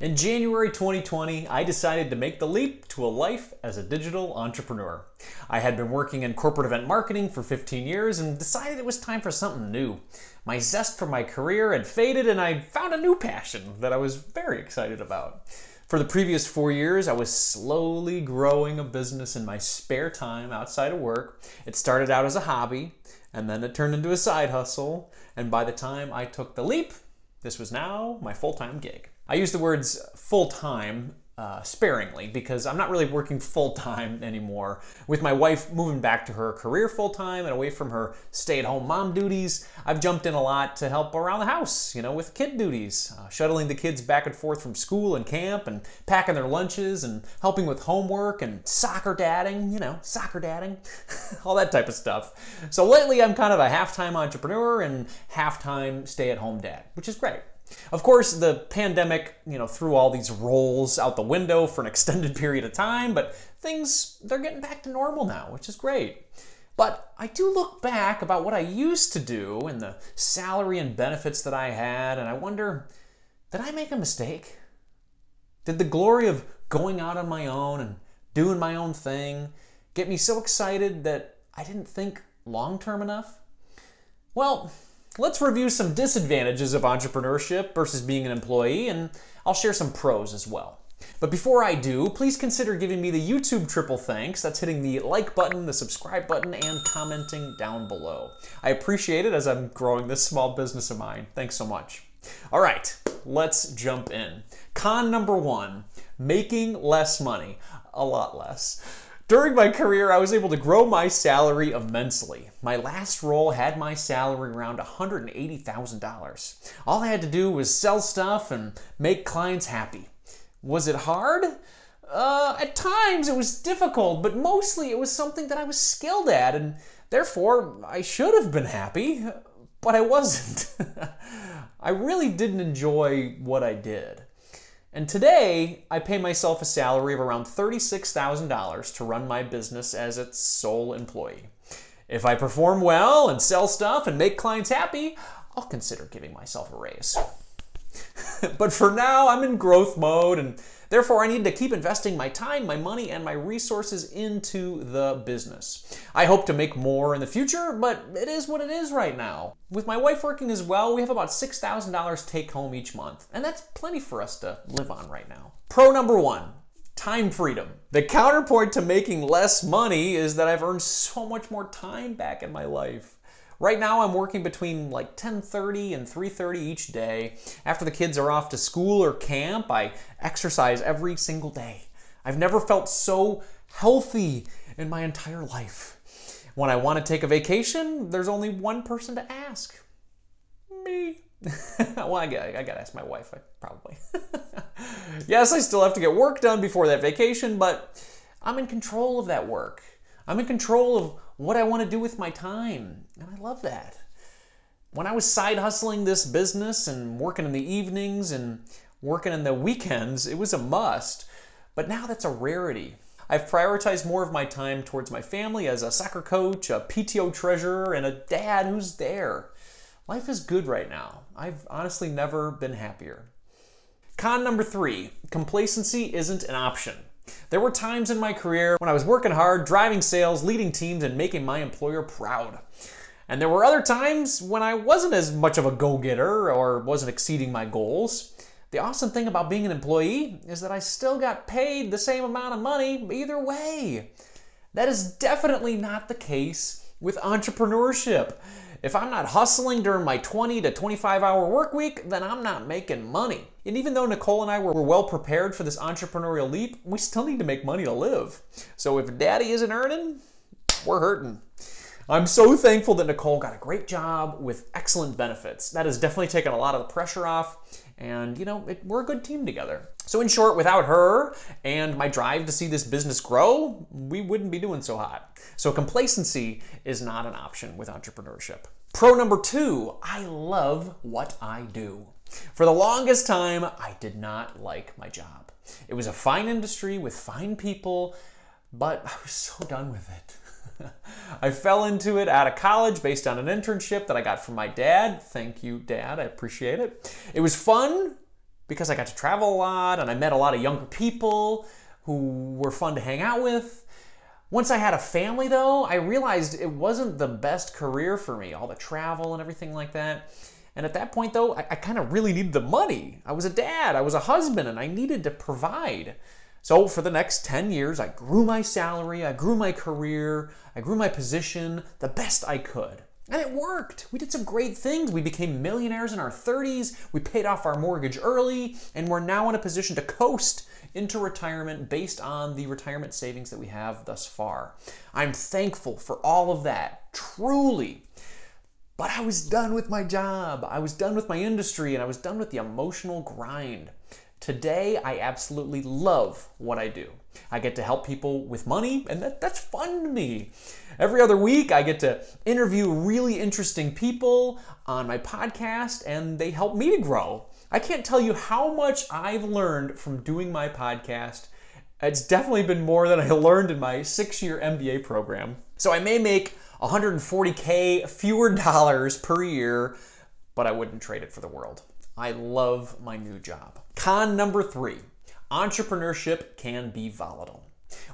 In January 2020, I decided to make the leap to a life as a digital entrepreneur. I had been working in corporate event marketing for 15 years and decided it was time for something new. My zest for my career had faded and I found a new passion that I was very excited about. For the previous 4 years, I was slowly growing a business in my spare time outside of work. It started out as a hobby and then it turned into a side hustle. And by the time I took the leap, this was now my full-time gig. I use the words full-time sparingly because I'm not really working full-time anymore. With my wife moving back to her career full-time and away from her stay-at-home mom duties, I've jumped in a lot to help around the house, with kid duties, shuttling the kids back and forth from school and camp and packing their lunches and helping with homework and soccer dadding, all that type of stuff. So lately I'm kind of a half-time entrepreneur and half-time stay-at-home dad, which is great. Of course, the pandemic, threw all these roles out the window for an extended period of time, but things, they're getting back to normal now, which is great. But I do look back about what I used to do and the salary and benefits that I had, and I wonder, did I make a mistake? Did the glory of going out on my own and doing my own thing get me so excited that I didn't think long-term enough? Well, let's review some disadvantages of entrepreneurship versus being an employee, and I'll share some pros as well. But before I do, please consider giving me the YouTube triple thanks. That's hitting the like button, the subscribe button, and commenting down below. I appreciate it as I'm growing this small business of mine. Thanks so much. All right, let's jump in. Con number one, making less money, a lot less. During my career, I was able to grow my salary immensely. My last role had my salary around $180,000. All I had to do was sell stuff and make clients happy. Was it hard? At times it was difficult, but mostly it was something that I was skilled at, and therefore I should have been happy, but I wasn't. I really didn't enjoy what I did. And today, I pay myself a salary of around $36,000 to run my business as its sole employee. If I perform well and sell stuff and make clients happy, I'll consider giving myself a raise. But for now, I'm in growth mode, and therefore I need to keep investing my time, my money, and my resources into the business. I hope to make more in the future, but it is what it is right now. With my wife working as well, we have about $6,000 take home each month, and that's plenty for us to live on right now. Pro number one, time freedom. The counterpoint to making less money is that I've earned so much more time back in my life. Right now I'm working between 10:30 and 3:30 each day. After the kids are off to school or camp, I exercise every single day. I've never felt so healthy in my entire life. When I want to take a vacation, there's only one person to ask. Me. Well, I gotta ask my wife, probably. Yes, I still have to get work done before that vacation, but I'm in control of that work. I'm in control of what I want to do with my time, and I love that. When I was side hustling this business and working in the evenings and working in the weekends, it was a must, but now that's a rarity. I've prioritized more of my time towards my family as a soccer coach, a PTO treasurer, and a dad who's there. Life is good right now. I've honestly never been happier. Con number three, complacency isn't an option. There were times in my career when I was working hard, driving sales, leading teams, and making my employer proud. And there were other times when I wasn't as much of a go-getter or wasn't exceeding my goals. The awesome thing about being an employee is that I still got paid the same amount of money either way. That is definitely not the case with entrepreneurship. If I'm not hustling during my 20 to 25-hour work week, then I'm not making money. And even though Nicole and I were well prepared for this entrepreneurial leap, we still need to make money to live. So if daddy isn't earning, we're hurting. I'm so thankful that Nicole got a great job with excellent benefits. That has definitely taken a lot of the pressure off, and we're a good team together. So in short, without her and my drive to see this business grow, we wouldn't be doing so hot. So complacency is not an option with entrepreneurship. Pro number two, I love what I do. For the longest time, I did not like my job. It was a fine industry with fine people, but I was so done with it. I fell into it out of college based on an internship that I got from my dad. Thank you, Dad. I appreciate it. It was fun. because I got to travel a lot and I met a lot of younger people who were fun to hang out with. Once I had a family, though, I realized it wasn't the best career for me, all the travel and everything like that. And at that point, though, I kind of really needed the money. I was a dad, I was a husband, and I needed to provide. So for the next 10 years, I grew my salary, I grew my career, I grew my position the best I could. And it worked. We did some great things. We became millionaires in our 30s, we paid off our mortgage early, and we're now in a position to coast into retirement based on the retirement savings that we have thus far. I'm thankful for all of that, truly. But I was done with my job, I was done with my industry, and I was done with the emotional grind. Today, I absolutely love what I do. I get to help people with money, and that's fun to me. Every other week, I get to interview really interesting people on my podcast, and they help me to grow. I can't tell you how much I've learned from doing my podcast. It's definitely been more than I learned in my 6-year MBA program. So I may make $140K fewer dollars per year, but I wouldn't trade it for the world. I love my new job. Con number 3, entrepreneurship can be volatile.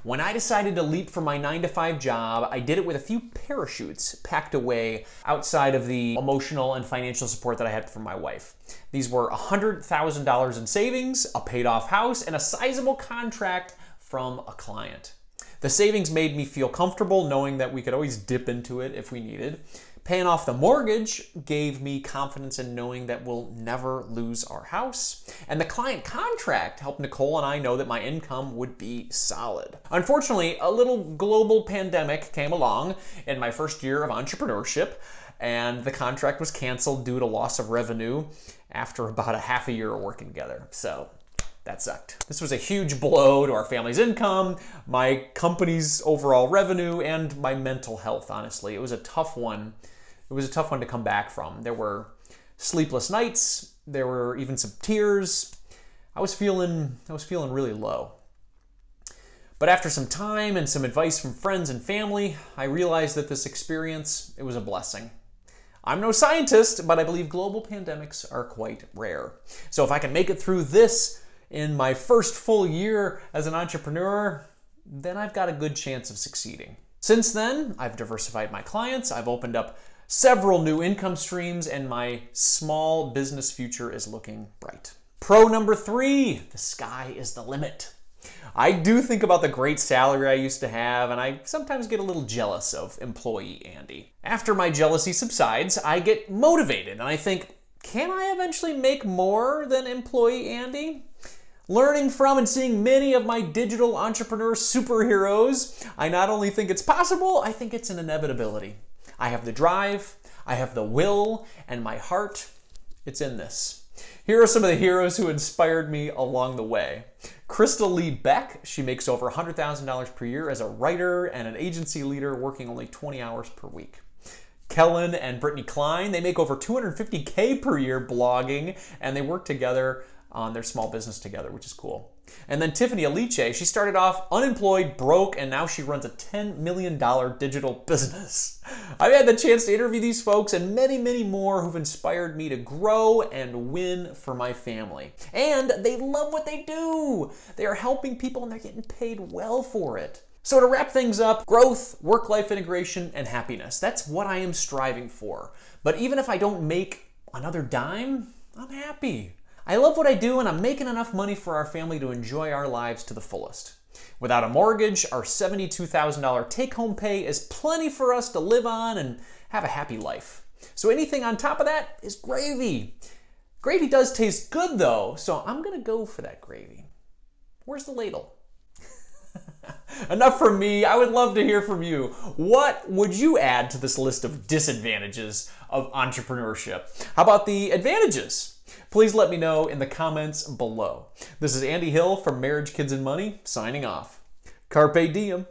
When I decided to leap from my 9-to-5 job, I did it with a few parachutes packed away outside of the emotional and financial support that I had from my wife. These were $100,000 in savings, a paid-off house, and a sizable contract from a client. The savings made me feel comfortable knowing that we could always dip into it if we needed. Paying off the mortgage gave me confidence in knowing that we'll never lose our house. And the client contract helped Nicole and I know that my income would be solid. Unfortunately, a little global pandemic came along in my first year of entrepreneurship, and the contract was canceled due to loss of revenue after about a half a year of working together. So that sucked. This was a huge blow to our family's income, my company's overall revenue, and my mental health, honestly. It was a tough one. It was a tough one to come back from. There were sleepless nights. There were even some tears. I was feeling really low. But after some time and some advice from friends and family, I realized that this experience, it was a blessing. I'm no scientist, but I believe global pandemics are quite rare. So if I can make it through this in my first full year as an entrepreneur, then I've got a good chance of succeeding. Since then, I've diversified my clients, I've opened up several new income streams, and my small business future is looking bright. Pro number 3, the sky is the limit. I do think about the great salary I used to have, and I sometimes get a little jealous of employee Andy. After my jealousy subsides, I get motivated and I think, can I eventually make more than employee Andy? Learning from and seeing many of my digital entrepreneur superheroes, I not only think it's possible, I think it's an inevitability. I have the drive, I have the will, and my heart, it's in this. Here are some of the heroes who inspired me along the way. Crystal Lee Beck, she makes over $100,000 per year as a writer and an agency leader working only 20 hours per week. Kelan and Brittany Klein, they make over $250K per year blogging, and they work together on their small business together, which is cool. And then Tiffany Aliche, she started off unemployed, broke, and now she runs a $10 million digital business. I've had the chance to interview these folks and many, many more who've inspired me to grow and win for my family. And they love what they do. They are helping people and they're getting paid well for it. So to wrap things up, growth, work-life integration, and happiness. That's what I am striving for. But even if I don't make another dime, I'm happy. I love what I do, and I'm making enough money for our family to enjoy our lives to the fullest. Without a mortgage, our $72,000 take-home pay is plenty for us to live on and have a happy life. So anything on top of that is gravy. Gravy does taste good, though, so I'm gonna go for that gravy. Where's the ladle? Enough from me. I would love to hear from you. What would you add to this list of disadvantages of entrepreneurship? How about the advantages? Please let me know in the comments below. This is Andy Hill from Marriage, Kids, and Money, signing off. Carpe diem.